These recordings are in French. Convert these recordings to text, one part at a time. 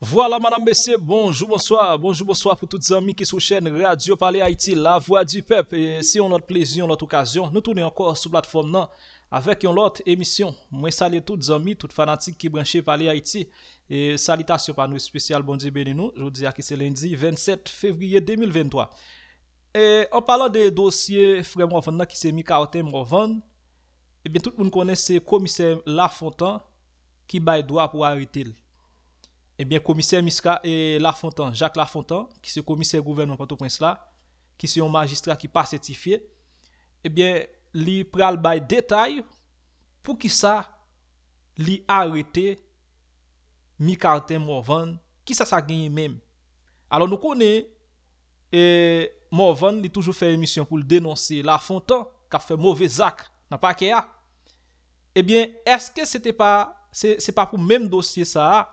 Voilà, Madame Bessé, bonjour, bonsoir pour toutes les amis qui sont sur la chaîne Radio Palais Haïti, la voix du peuple. Et si on a notre plaisir, notre occasion, nous tournons encore sur la plateforme non, avec une autre émission. Moi, salut toutes les amis, toutes les fanatiques qui branchent Palais Haïti. Et salutations par nous spéciales, bon Dieu béni nous. Je vous dis que c'est lundi 27 février 2023. Et en parlant des dossiers, frère Morvan, qui c'est Mikarté Morvan, eh bien, tout le monde connaît ce commissaire Lafontant qui baille droit pour arrêter. Eh bien, commissaire Miska et Lafontant, Jacques Lafontant, qui est commissaire gouvernement Port-au-Prince là, qui est un magistrat qui n'est pas certifié, eh bien, il prend le détail pour qui ça, il arrête Mikarté Morvan, qui ça a gagné même. Alors, nous connaissons, Morvan, il a toujours fait une émission pour le dénoncer Lafontant, qui a fait mauvais acte dans le paquet. Eh bien, est-ce que ce n'était pas, c'est pas pour le même dossier ça?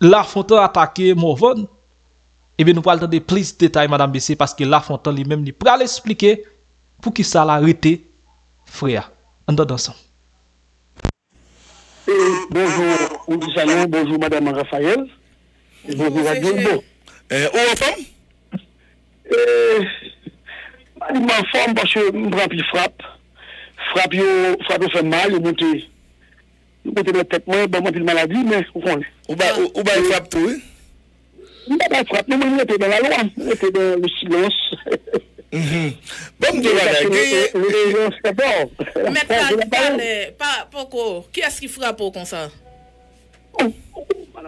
Lafontant attaqué Morvan. Eh bien, nous parlons de plus de détails, Madame Bessé, parce que Lafontant lui-même, il pourra l'expliquer pour qu'il s'est arrêté, frère. On donne ensemble. Bonjour, on dit salut, bonjour, Madame Raphaël. Et bonjour, à Guilbeau. Où en forme? Je suis en forme parce que je frappe. Frappe, fait mal, je monte. Côté de tête moi ben moi puis maladie mais on connaît ou ba frappe tout oui ba frappe mais moi était dans la loi était dans le silence bon de la c'est bon mais pas pourquoi qui est-ce qui frappe comme ça on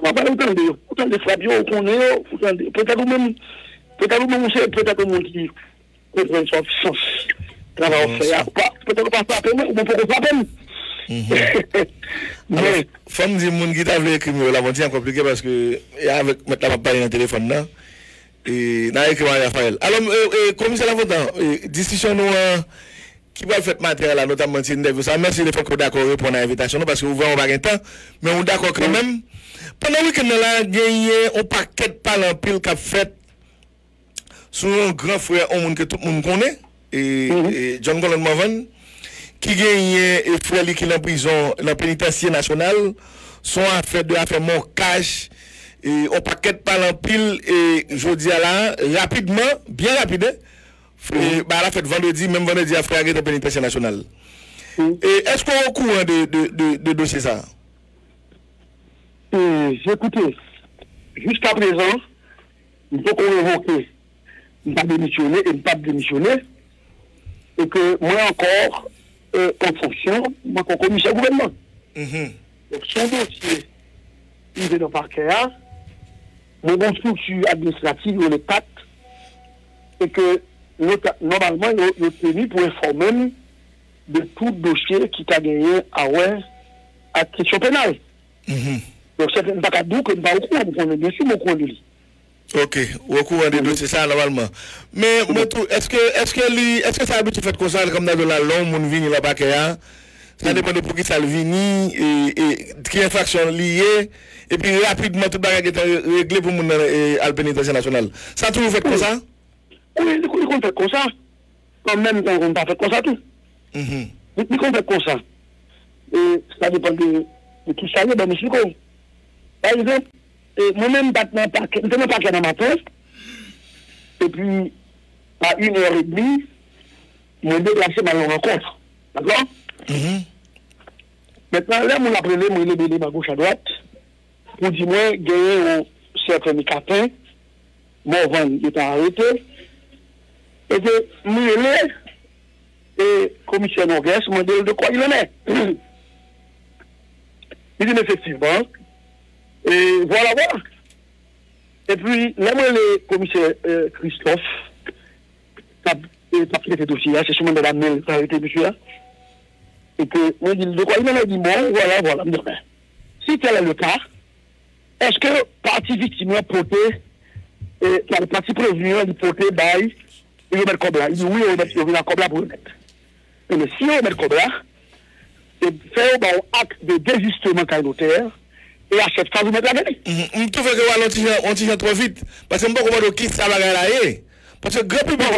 va pas entendre autant de frappe on connaît peut-être même c'est peut-être monde qui comprend son sens travail faire pas peut-être pas frapper mais on peut frapper. Mais femme dit mon guide avait écrit la montagne compliquée parce que avec maintenant pas le téléphone là et n'a écrit Raphaël. Alors comme c'est l'avant discussion nous qui va faire matériel là notamment si nous ça merci les fois qu'on d'accord répondre à l'invitation parce que vous voyez on va gain temps mais on d'accord quand même pendant le week-end là gagné on paquet pas en pile qu'a fait sur un grand frère on monde que tout le monde connaît et John Colin Morvan qui gagne et frère qui est en prison, la pénitentiaire nationale, sont affaires de affaire morcage, et on paquet par en pile, et je dis à là, rapidement, bien rapide, et bah la fête vendredi, même vendredi, à frère de la pénitentiaire nationale. Et est-ce qu'on est au courant de dossier ça? Écoutez, jusqu'à présent, il faut qu'on évoque, il n'a pas démissionné, il n'a pas démissionné, et que moi encore, en fonction, moi, qu'on commissaire gouvernement. Donc, son dossier, il est dans le parquet, mon bon structure administrative, on est quatre, et que normalement, il est tenu pour informer de tout dossier qui t'a gagné à question pénale. Donc, c'est un bac à double, on va au courant, on est bien sûr, mon coin de lit. Ok, au courant des dossiers, ça normalement. Mais est-ce que ça a habitué fait comme ça, comme dans la longue, on vient là-bas, ça dépend de pour qui ça le vient, et qui est faction liée, et puis rapidement tout le bagage est réglé pour la pénitentiaire nationale. Ça a toujours fait comme ça? Oui, nous comptons comme ça. Quand même, on ne fait pas comme ça tout. Nous comptons comme ça. Et ça dépend de qui ça dans le sucre. Par exemple, moi-même, je n'ai pas qu'à dans ma tête. Et puis, à 1h30, je me déplaçais ma rencontre. D'accord? Maintenant, là, mon appelé, mon élébélé, ma gauche à droite, pour dire, moi, j'ai eu un certain Micatin, Morvan, il était arrêté. Et que, moi, il est, et commissaire Noguès, je me demande de quoi il en est. Il dit, effectivement, et voilà, voilà. Et puis, là, le commissaire Christophe, qui a pris le dossier, c'est sûrement Madame Metel qui a arrêté monsieur là. Et que, on dit, de quoi il m'a dit, bon, voilà, me dit, ben, si tel est le cas, est-ce que partie victime a porté, la partie prévenue a porté, bail, il va mettre comme là. Il dit, oui, on va mettre comme là pour le mettre. Mais si on va mettre comme là, faire un acte de désistement communautaire, et à cette phase, vous mettez la vérité. Tout fait que on tire trop vite. Parce que je ne sais pas comment on quitte ça. Parce que le grand public,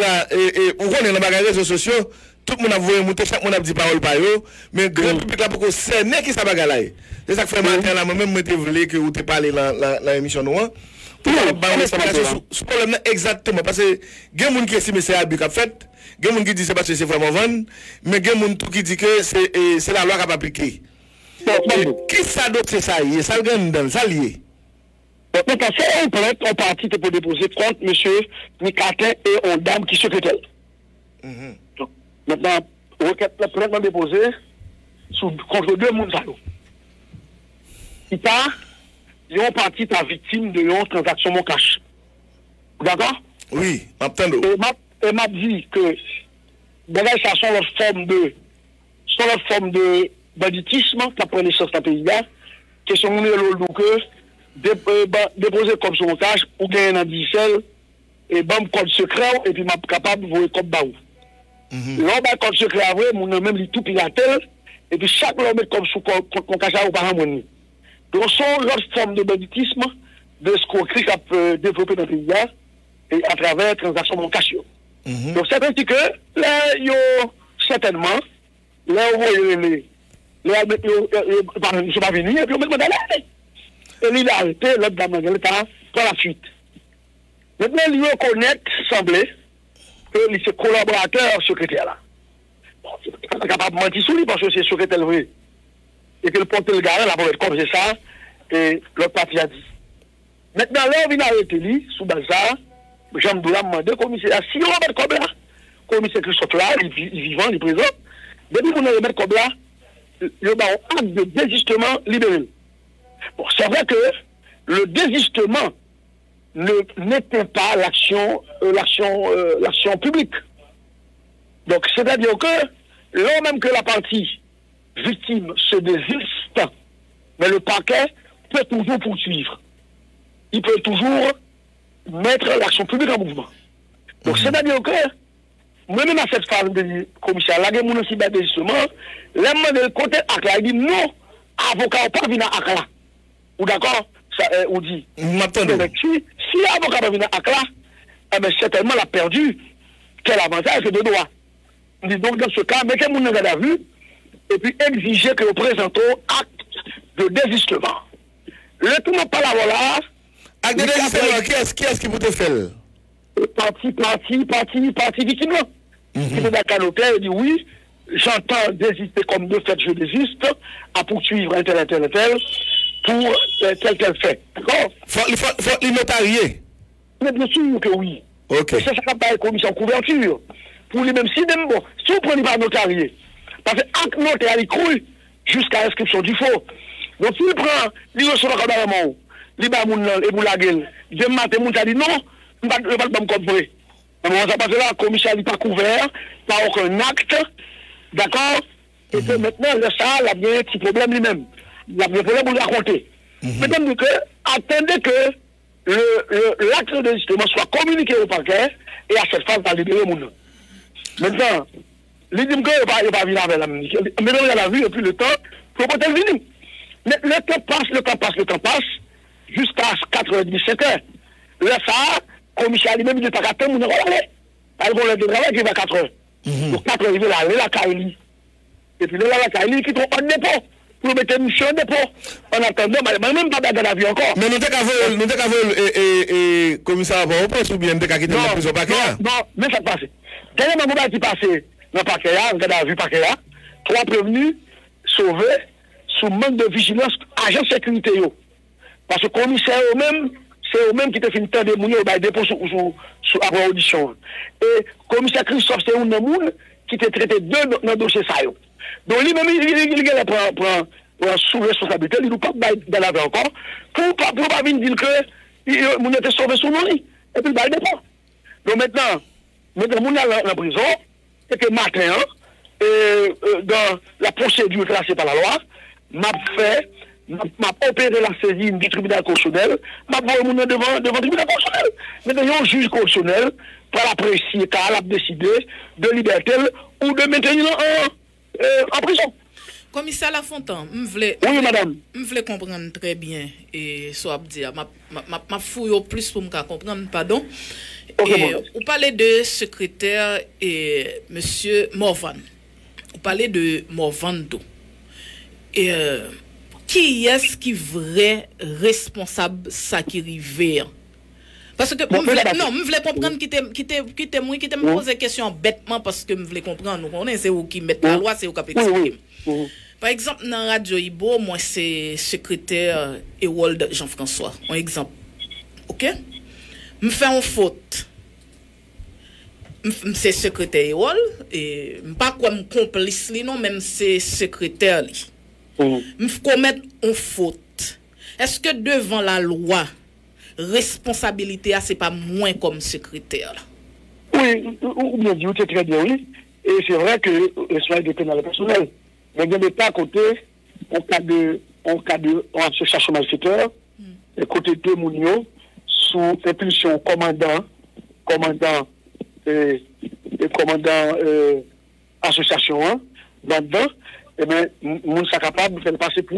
on connaît les réseaux sociaux, tout le monde a voulu monter, chaque monde a dit parole par eux, mais le grand public là pour que c'est né qui ça va galayer. C'est ça que fait matin là, moi-même, je te voulais que vous te parlez dans l'émission noire. Tout le monde a ce problème là exactement, parce que il y a des gens qui estiment que c'est abus qu'a fait, il y a des gens qui disent que c'est parce que c'est vraiment van, mais il y a des gens qui disent que c'est la loi qui a appliqué. Qui ça doit c'est ça, ça gagne dans ça lié. Donc, parce qu'on peut être en partie pour déposer contre M. Micatin et une dame qui secrétaire. Donc, maintenant, requête est pleinement déposée contre deux mondes. Si tu as, partie ta victime de une transaction mon cash. D'accord? Oui, m'entendons. Et m'a dit que, d'ailleurs, ça sont leur forme de, banditisme, qui prend naissance dans le pays là, que ce qu'on est l'autre déposer comme son montage ou gagner un indicelle et bam code secret et puis m'a capable de voir comme baou. L'homme code secret à vrai, mon même lui tout piratel et puis chaque l'homme comme sous montage ou par harmonie. Donc sont l'autre forme de banditisme de ce qu'on crie à développer dans le pays et à travers transactions bancaires. Donc c'est ainsi que là yo certainement là où les ne sont pas venus et puis on met d'aller. Et lui, il a arrêté, l'autre dame, elle prend la fuite. Maintenant, il reconnaît, semblait, que c'est collaborateur secrétaire là. Bon, il n'est pas capable de mentir sur lui parce que c'est secrétaire vrai. Et que le porte le garant, là, pour être comme c'est ça, et l'autre parti a dit. Maintenant, là, il a arrêté lui, sous bazar, Jean Doula m'a demandé, commissaire, si on remet comme là, commissaire Christophe là, il vivant, il présent, depuis qu'on a remet comme là, il y a un acte de désistement libéré. Bon, c'est vrai que le désistement n'éteint pas l'action publique. Donc, c'est-à-dire que, là même que la partie victime se désiste, mais le parquet peut toujours poursuivre. Il peut toujours mettre l'action publique en mouvement. Donc, c'est-à-dire que, moi-même à cette phase de commissaire, là, mon aussi bas désistement, là, le côté ACLA, il dit non, avocat ou pas vient à ACLA. Ou d'accord, ça on dit. Si l'avocat va venir à Akla, eh bien certainement l'a perdu. Quel avantage de droit. Donc dans ce cas, mettez mon garde à vue et puis exigez que vous présentez acte de désistement. Le tout n'est pas la voilà. Acte de désistement, qui est-ce qui vous te fait? Parti victime. Il est d'accord l'hôtel et dit oui. J'entends désister comme de fait, je désiste à poursuivre un tel pour tel fait. D'accord? Faut les notarier. Mais bien sûr que oui. Ok. Et ça, ça n'a pas une commission couverture. Pour lui, même si, bon, si on prenait pas notarié, parce que acte notaire, il croule jusqu'à l'inscription du faux. Donc, s'il prend, il reçoit le cadavre, il va vous la gueule. Demain, tout le monde a dit non, il ne va pas me comprendre. On va passer là, la commission n'est pas couverte, pas aucun acte. D'accord? Et que maintenant, le ça, il a bien un petit problème lui-même. Il a un problème pour lui raconter. Maintenant, attendez que l'acte de désistement soit communiqué au parquet et à cette phase, il va libérer le monde. Maintenant, il dit que il va venir avec la ministre. Maintenant, il a vu depuis le temps, il faut qu'il vienne. Le temps passe, jusqu'à 97 heures. Là, ça, le commissaire lui-même, il n'est pas qu'à temps, il va aller. Il va aller de travail, il va à 4 heures. Pour 4 heures, il va aller à la Kaili. Et puis, là, la Kaili, qui trouve pas de dépôt. Pour mettre une mission de dépôt. En attendant, mais même pas dans la vie encore. Mais nous avons et commissaire va reprendre ou bien nous avons quitté la prison parquet. Non, mais ça passe. Dernièrement, nous avons passé dans le parquet, dans la vie parquet, 3 prévenus sauvés sous manque de vigilance, agents de sécurité. Parce que le commissaire eux-mêmes, c'est eux-mêmes qui te fini tant de mouiller au dépôt sous avant audition. Et le commissaire Christophe, c'est un homme qui te traité deux dans le dossier ça. Donc, lui-même, il prend sous responsabilité, il ne peut pas dans la vie encore, pour ne pas dire que nous était sauvé sous nos lits. Et puis, il ne pas. Donc, maintenant, nous allons en prison, et que matin, dans la procédure classée par la loi, m'a opéré la saisine du tribunal constitutionnel, m'a envoyé nous devant le tribunal constitutionnel. Maintenant, un juge constitutionnel, pour l'apprécier, car elle a décidé de liberté ou de maintenir en prison. Commissaire Lafontant, je voulais comprendre très bien et soit dire m'a fouille plus pour me comprendre pardon. Okay, vous parlez de secrétaire et monsieur Morvan. Vous parlez de Morvando. Et qui est-ce qui vrai responsable ça qui rivière? Parce que je voulais comprendre qui me pose des questions bêtement parce que je voulais comprendre. Nous connaissons, c'est vous qui mettez la loi, c'est vous qui expliquez. Par exemple, dans Radio Ibo, moi, c'est secrétaire Ewald Jean-François. Un exemple. OK? Je fais une faute. C'est secrétaire Ewald. Et je ne pas quoi me complice, non, même c'est secrétaire. Je commets une faute. Est-ce que devant la loi, responsabilité, c'est pas moins comme secrétaire? Oui, vous dites c'est très bien, oui. Et c'est vrai que le soin de pénal personnel, mais il n'y a pas à côté, en cas de chercheur malfaiteur, côté de Mounio, sous impulsion commandant association 1, là-dedans, eh bien, nous sommes capables de faire passer pour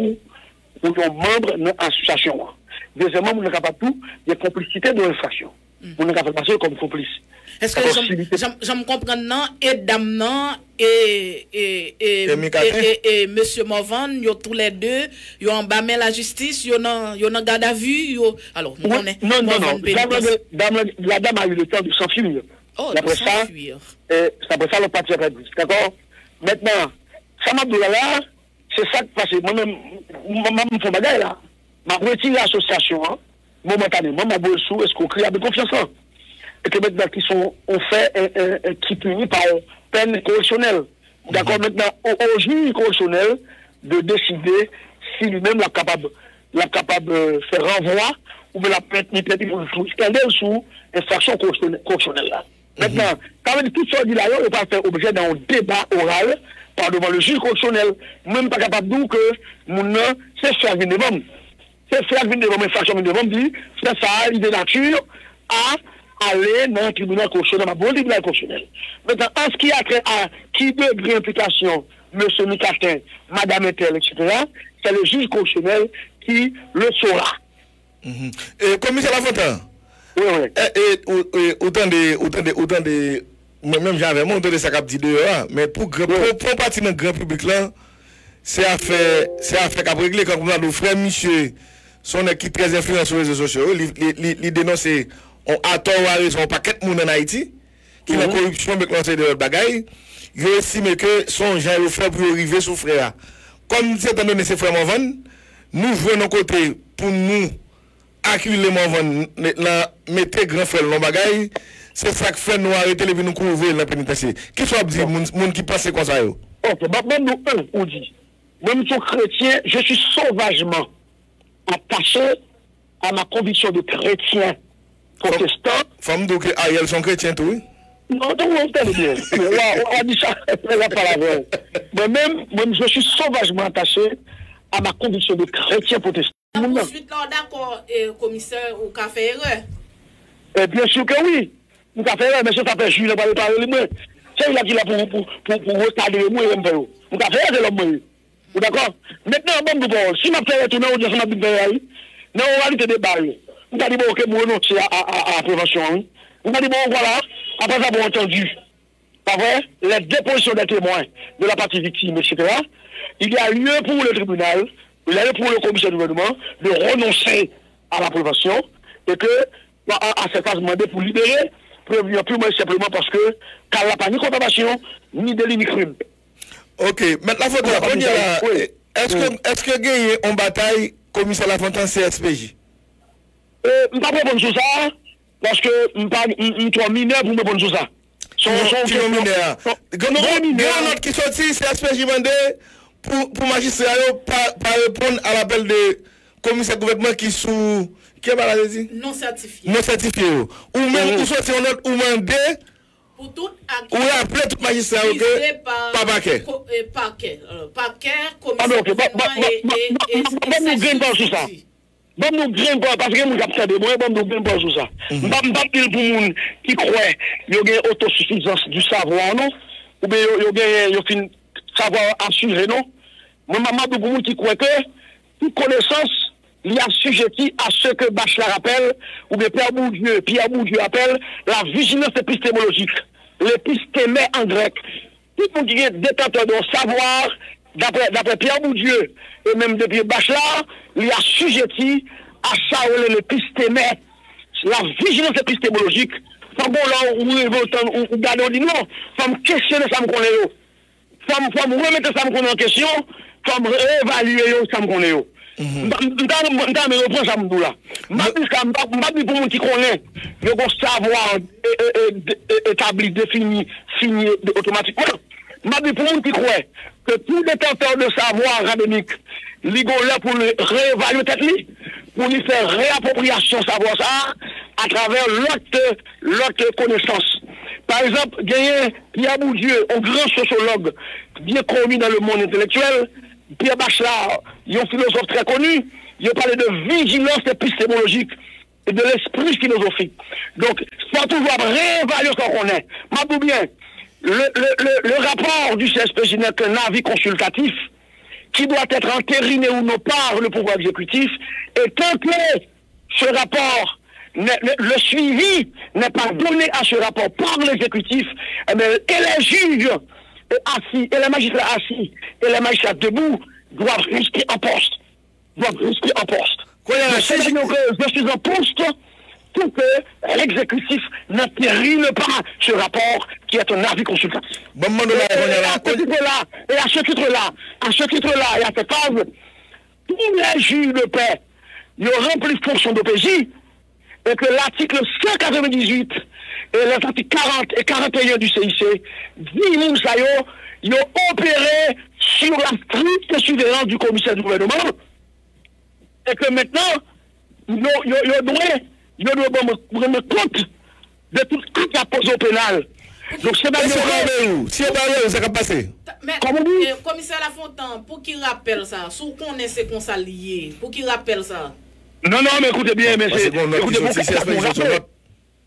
un membre de l'association 1. Deuxièmement, nous sommes capables de tout, des complicités de l'infraction. Nous sommes capables de passer comme complice. Est-ce que je me comprends, non, et Dame, non, et Monsieur Morvan, ils tous les deux, ils ont embamé la justice, ils ont gardé à vue, alors, nous on est... Non, la dame a eu le temps de s'enfuir. Oh, de s'enfuir. Après ça, le parti a dit, d'accord? Maintenant, ça m'a dit là, c'est ça qui passe. Moi-même, je me fais bagarre là. Je retire l'association, momentanément, je me sous escroquerie avec confiance. Et que maintenant, qui sont, on fait, qui punit par peine correctionnelle. D'accord, maintenant, au juge correctionnel de décider si lui-même l'a capable de faire renvoi ou de la peine pour scandale sous infraction correctionnelle. Maintenant, quand tout ça dit là, on ne peut pas faire objet d'un débat oral par devant le juge correctionnel. Même pas capable de dire que mon nom, c'est faire minimum. C'est faire minimum, infraction minimum, dit, c'est ça, il est de nature à aller dans le tribunal constitutionnel, dans le tribunal constitutionnel. Maintenant, en ce qui a trait à qui degré implication, M. Micatin, Mme Metel, etc., c'est le juge constitutionnel qui le saura. Commissaire Lafontant, autant de. Moi-même, j'avais monté de sa cap dit dehors, mais pour partir dans le grand public, là, c'est affaire qu'à régler quand on a le frère, monsieur, son équipe très influente sur les réseaux sociaux, il dénonce. On a tort ou à raison, paquet de monde en Haïti, qui la corruption avec l'ensemble de leur bagaille, je estime que son genre frère pour arriver sous frère. Comme c'est étant donné ces frères Morvan, nous jouons nos côtés pour nous acculer Morvan, mettre grand frère dans bagaille, c'est ça que fait nous arrêter et nous couvrir la pénitentiaire. Qui soit dit, monde qui passe comme ça? Ok, même nous, on dit, même tout chrétien, je suis sauvagement attaché à ma conviction de chrétien. Protestant. Femme donc Ariel sont chrétiens tout, oui? Non, donc on entend bien. On dit ça après la parole. Moi-même, je suis sauvagement attaché à ma condition de chrétien protestant. Ensuite, là, d'accord, commissaire, ou café erreur? Bien sûr que oui. Ou café erreur, mais ça s'appelle Jules, pas le parler moi. C'est là qu'il a pour retarder moi et me ou café erreur, c'est l'homme moi. Vous d'accord? Maintenant, bon, si ma frère est tournée, on dit que ma bille est là, non, on va lui te débarrer. On a dit bon, ok, on renonce à la prévention. On a dit bon, voilà, après avoir entendu, pas vrai, les dépositions des témoins de la partie victime, etc., il y a lieu pour le tribunal, il y a lieu pour le commissaire du gouvernement de renoncer à la prévention et que, à cette phase, demander pour libérer, prévenir plus moins simplement parce que, car il n'y a pas ni condamnation, ni délit, ni crime. Ok, maintenant, la faute de la première, est-ce que gagner en bataille, commissaire Lafontant, CSPJ? Je ne peux pas répondre sur ça, parce que je suis un mineur pour me répondre sur ça. Je suis un mineur. Notre qui sortit, c'est CSPJ mandé pour magistrat, pas répondre à l'appel de commissaire gouvernement qui sous. Qui est maladie? Non certifié. Non certifié. Ou même pour sortir un autre, ou mandé. Pour tout acte. Ou appeler tout magistrat, ok? Par parquet. Parquet. Parquet, commissaire gouvernement et. Bon, nous grimpons, parce que nous captons des moyens, bon, nous grimpons sur ça. Nous battons pour les gens qui croient qu'il y a une autosuffisance du savoir, non? Ou bien il y a un savoir assuré, non? Mon maman de Goumou qui croit que toute connaissance il y a sujetti à ce que Bachelard appelle, ou bien Pierre Bourdieu appelle, la vigilance épistémologique. L'épistémé en grec. Tout le monde qui est détenteur de savoir, d'après Pierre Bourdieu et même depuis Bachelard, il y a sujetti à ça l'épistémé. La vigilance épistémologique. Pas bon là où garder on dit non, faut me questionner ça me connaît. Faut me remettre ça me connaît en question, faut me réévaluer ça me connaît. M'dame reprend ça m'dou là. M'dame pour mon qui connaît, le bon savoir établi, défini, signé automatiquement. M'dame pour mon qui croit que tout détenteur de savoir académique, l'ego là pour le réévaluer tête lui, pour lui faire réappropriation savoir ça à travers l'autre connaissance. Par exemple, Pierre Bourdieu, un grand sociologue bien connu dans le monde intellectuel, Pierre Bachelard, un philosophe très connu, il parlait de vigilance épistémologique et de l'esprit philosophique. Donc, faut toujours réévaluer ce qu'on est. Mais bien, le rapport du CSPJ n'est qu'un avis consultatif qui doit être entériné ou non par le pouvoir exécutif, et tant que ce rapport, le suivi n'est pas donné à ce rapport par l'exécutif, et les juges assis, et les magistrats assis, et les magistrats debout doivent rester en poste. Je suis en poste pour que l'exécutif n'entérine pas ce rapport qui est un avis consultatif. Et à cette phase, tous les juges de paix, ils remplissent la fonction d'OPJ, et que l'article 198 et l'article 40 et 41 du CIC disent ça, ils ont opéré sur la stricte surveillance du commissaire du gouvernement, et que maintenant, ils doivent rendre compte de tout ce qui a posé au pénal. Donc, c'est pas nous, ça va passer. Mais, commissaire Lafontant, pour qu'il rappelle ça, sous qu'on essaie qu'on s'allie, pour qu'il rappelle ça. Non, mais écoutez bien, mais c'est...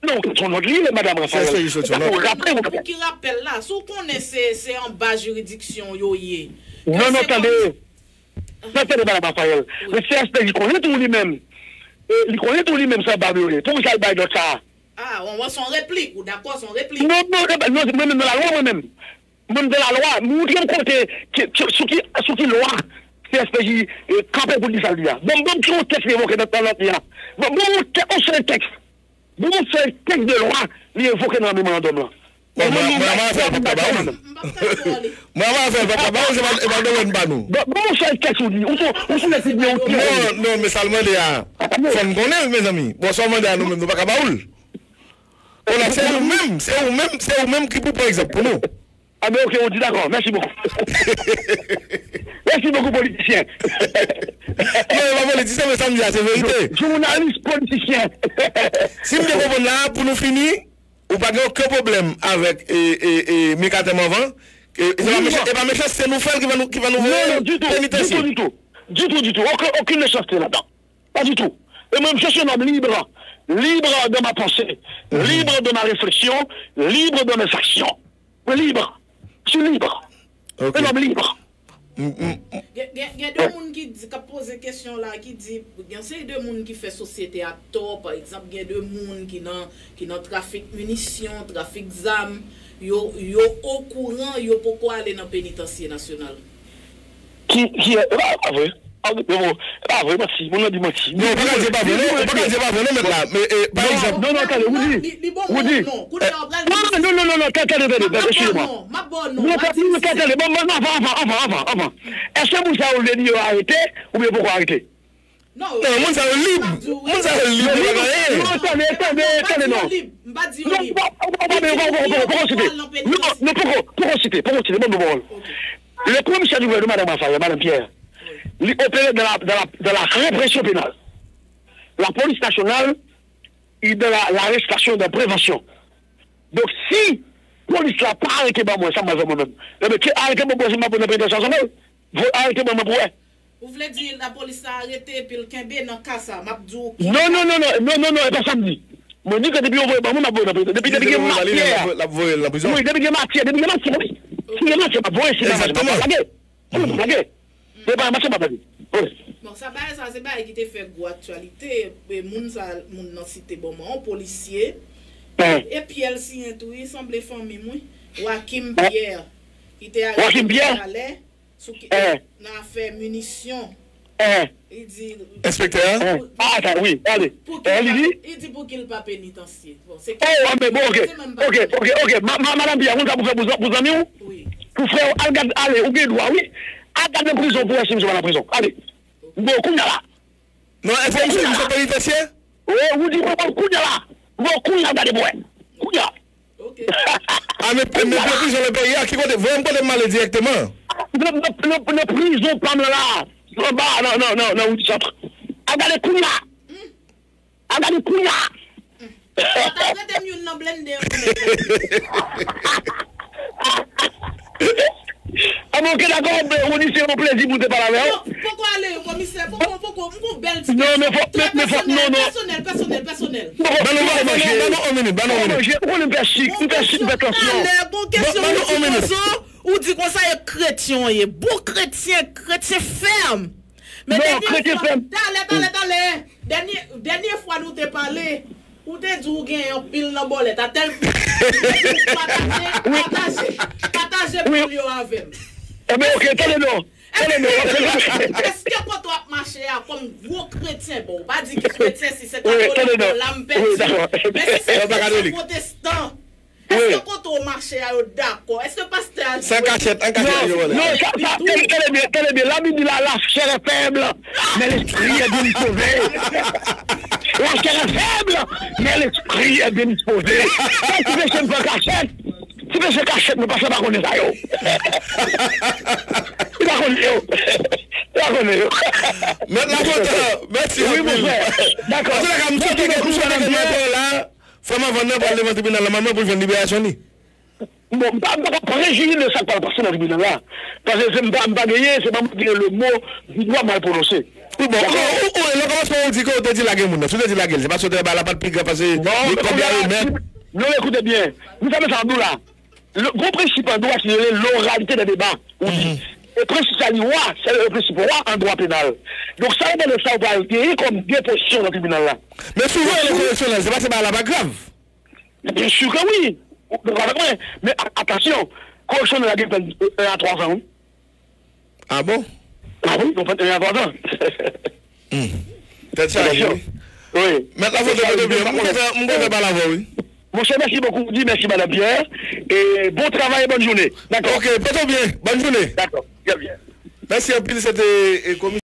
Non, son autre livre, Madame Raphaël. Pour qu'il rappelle là, sous qu'on essaie, c'est en bas juridiction, yoye. Non, attendez. Attendez, Madame Raphaël. Le CSPJ, il connaît tout lui-même. Il connaît tout lui-même, ça, Babiolet. Pour qu'il s'allie de ça. Ah, on voit son réplique, ou d'accord, son réplique. Non, même de la loi, moi-même. Même de la loi, nous sommes côté, sous qui loi, CSPJ, campé pour dire ça, lui. Bon, tu as un texte évoqué dans l'autre, là. Bon, on sait un texte. Bon, on sait un texte de loi, lui évoqué dans le mémorandum, là. Maman, c'est un tabac. Maman, c'est un tabac, je vais donner une banou. Bon, on sait un texte, on dit. On sait un texte, on dit. Non, mais ça le monde est à. Ça me connaît, mes amis. Bon, ça me demande à nous-mêmes, nous ne sommes pas capables. C'est vous-même qui pour exemple, pour nous. Ah ben ok, on dit d'accord, merci beaucoup. Merci beaucoup, politicien. Non, politicien, mais ça me dit, c'est vérité. Journaliste politicien. Si vous comprenez là, pour nous finir, vous n'avez aucun problème avec Mikarté Morvan. Et pas méchant, c'est nous faire qui va nous voir. Non, du tout. Aucune méchanceté là-dedans. Pas du tout. Et même je suis un homme libre. Libre de ma pensée, libre de ma réflexion, libre de mes actions. Libre. Je suis libre. Okay. Un homme libre. Il y a deux personnes qui posent des questions là, qui disent, il y a deux personnes qui font société à tort, par exemple, il y a deux personnes qui n'ont trafic munitions, trafic d'armes, ils sont au courant, ils ne peuvent pas aller dans le pénitencier national. Qui est... Ah oui. Ah oui, merci. Mon nom dit merci. Non, pas mais par exemple... Non, attendez, vous dites. Non, Avant. Est-ce que vous avez arrêté ou bien pourquoi arrêter? Non, vous avez libre. Non, le commissaire du gouvernement, Mme Raphaël, Mme Pierre, il opérait dans la répression pénale. La police nationale est dans l'arrestation de prévention. Donc si la police n'a pas arrêté moi, ça m'a fait moi-même. Mais qui a arrêté moi, c'est ma bonne pénitence. Vous arrêtez moi pour elle. Vous voulez dire la police a arrêté et puis le Kembe dans le cas ça, Mabdou. Non, et pas samedi. Je dis que depuis que vous voyez, depuis que Matière, c'est la bonne. C'est pas ça. Bon, ça c'est pas qui te fait gros actualité. Moun ça moun nan cité bon mon policier. Et puis elle s'y intuit semble famille moi Joachim Pierre qui était allé sous n'a fait munitions. Il dit inspecteur ah ça oui allez il dit pour qu'il pas pénitencier. Bon c'est OK madame Pierre on va vous amis oui pour frère allez ou bien droit oui à garder prison pour assumer la prison allez bon kounya là non est-ce que vous êtes pénitencier oh vous dites pas kounya là bon kounya dans les bois kounya OK ah mais prison le pays qui va vous mal directement le prison pas là. Non, non, vous dites ça. Regardez Kouya. Regardez Kouya. Ah, bon, d'accord, on dit c'est mon plaisir pour te parler. Pourquoi aller au commissaire? Pourquoi vous belle? Non, mais personnel. Non, ou dit qu'on ça est chrétien, il est bon chrétien ferme. Mais dernière fois, dernière fois nous t'ai parlé, ou t'ai dit ou gagne un pile dans bolette, à tel partager pour yo avec. Eh ben OK, tenez-nous. Est-ce que quand toi marcher comme gros chrétien, bon, pas dit que chrétien si c'est l'âme perdue. Mais si c'est protestant. Est-ce que quand on marchait d'accord, est-ce que pasteur a dit ça cachette, un cachette. Non, ça, t'es bien, la Bible, la chair est faible, mais l'esprit est bien disposé. La chair est faible, mais l'esprit est bien disposé. Tu veux que je me cachette? Tu veux que je cachette, mais pas ça, par contre, ça, yo. Par contre, yo. Par contre, yo. Merci, oui, mon frère. D'accord. Femme avant d'aller devant le tribunal, maman pour une libération. Bon, pas préjuger de ça par passer dans le tribunal là. Parce que c'est pas gagné, c'est pas le mot du doigt mal prononcé. Bon, le commencement on dit qu'on dit la gueule, tu te dis la gueule, c'est pas sauter la patte pique parce que combien de mètres. Non, écoutez bien. Vous savez ça nous là. Le gros principe en droit c'est l'oralité des débats. Le principe ça roi, c'est le principe roi en droit pénal. Donc ça va le savoir comme deux positions dans le tribunal là. Mais souvent les positions là, c'est pas la bas grave. Bien sûr que oui. Mais attention, correction de la guerre 1 à 3 ans. Ah bon? Ah oui, on peut 1 à 3 ans. C'est ça. Oui. Maintenant vous devez bien, on ne peut pas l'avoir, oui. Mon cher, merci beaucoup. Dis merci, madame Pierre. Et bon travail et bonne journée. D'accord. OK, pas trop bien. Bonne journée. D'accord. Bien, bien. Merci à vous. C'était.